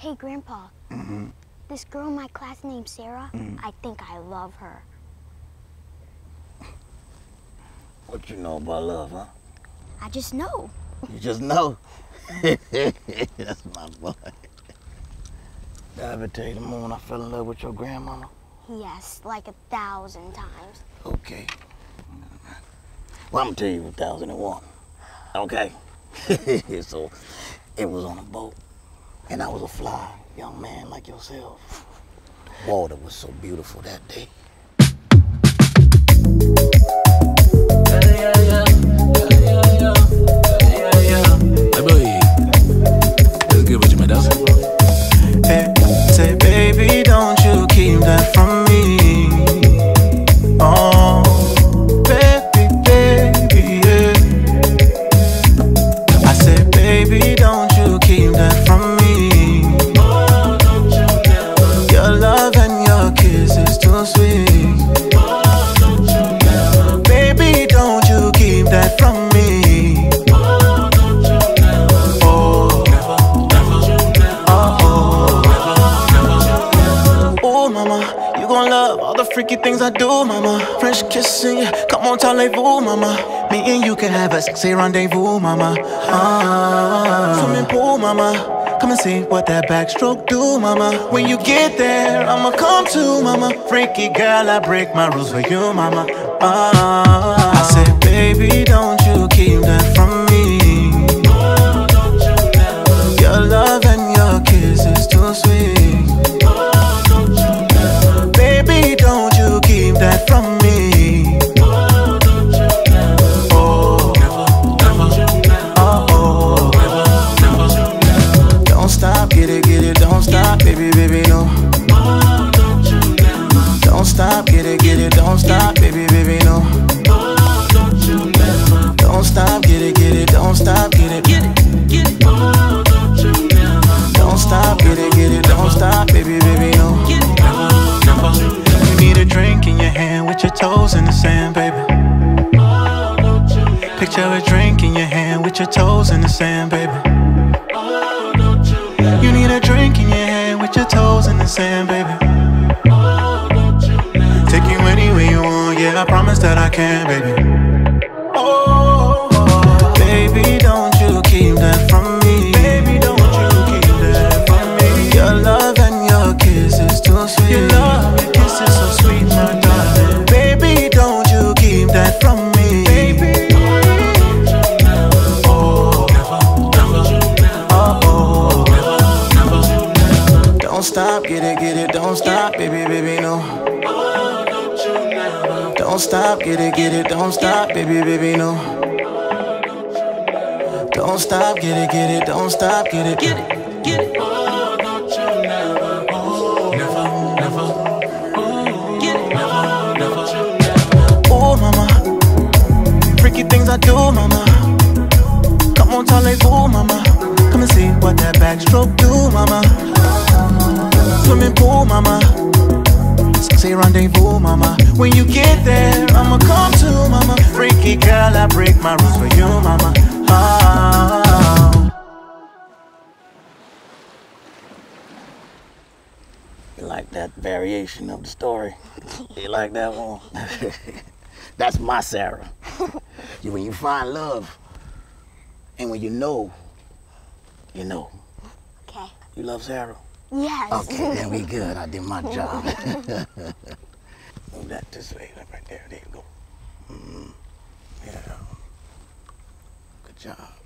Hey, Grandpa. Mm-hmm. This girl in my class named Sarah, I think I love her. What you know about love, huh? I just know. You just know? That's my boy. Did I ever tell you the moment I fell in love with your grandmama? Yes, like 1,000 times. Okay. Well, I'm gonna tell you 1,001. Okay? So, it was on a boat, and I was a fly young man like yourself. Water was so beautiful that day. Hey, boy. That's good with you, man. That's good. Hey, say, baby, don't you keep that from me. Oh, baby, baby, yeah. I said, baby, don't you keep that from me. Oh, don't you never. Your love and your kiss is too sweet. Oh, don't you never. Baby, don't you keep that from me. Freaky things I do, mama. French kissing, come on, talez-vous, mama. Me and you can have a sexy rendezvous, mama. Swimming pool, mama. Come and see what that backstroke do, mama. When you get there, I'ma come to, mama. Freaky girl, I break my rules for you, mama. I said, baby, don't you keep that from me. Oh, don't you never. Your love and your kiss is too sweet. That from me. Oh, don't you never. Oh, never, never. Oh, never, never. Don't stop, get it, don't stop, baby, baby, no. Oh, don't you never. Don't stop, get it, don't stop, baby, baby, no. Oh, don't you never. Don't stop, get it, don't stop, get it, get it, get it. Oh, don't you never. Don't stop, get it, don't stop, baby, baby, no. Get it, never, never. Need a drink in your hand with your toes in the sand, baby. Oh, don't you never. Picture a drink in your hand with your toes in the sand, baby. Oh, don't you never. You need a drink in your hand with your toes in the sand, baby. Oh, don't you never. Take you anywhere you want, yeah, I promise that I can, baby. Oh, oh, baby, don't you keep that from me. Baby, don't you keep that from me. Your love and your kiss is too sweet. Your love. It's so sweet, my darling. Baby, don't you keep that from me. Baby, oh, never, never. Don't stop, get it, don't stop, baby, baby, no. Oh, don't you never. Don't stop, get it, don't stop, baby, baby, no. Oh, don't you never. Don't stop, get it, don't stop, get it, get it, get it. Oh, don't you never. Oh, never, never. Things I do, mama. Come on, talez-vous, mama. Come and see what that backstroke do, mama. Swimming pool, mama. Sexy rendezvous, mama. When you get there, I'ma come to, mama. Freaky girl, I break my rules for you, mama. You like that variation of the story? You like that one? That's my Sarah. When you find love, and when you know, you know. Okay. You love Sarah? Yes. Okay, then we good. I did my job. Move that this way, right there. There you go. Mm-hmm. Yeah. Good job.